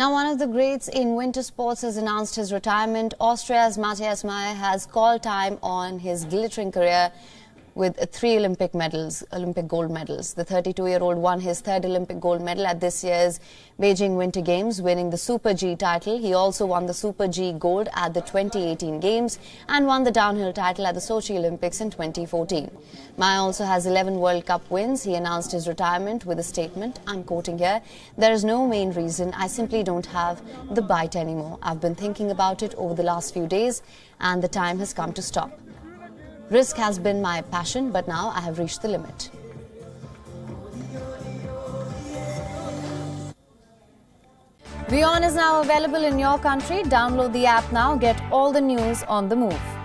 Now, one of the greats in winter sports has announced his retirement. Austria's Matthias Mayer has called time on his glittering career with three Olympic gold medals. The 32-year-old won his third Olympic gold medal at this year's Beijing Winter Games, winning the Super G title. He also won the Super G gold at the 2018 Games and won the downhill title at the Sochi Olympics in 2014. Mayer also has 11 World Cup wins. He announced his retirement with a statement, I'm quoting here, "There is no main reason. I simply don't have the bite anymore. I've been thinking about it over the last few days and the time has come to stop. Risk has been my passion, but now I have reached the limit." WION is now available in your country. Download the app now. Get all the news on the move.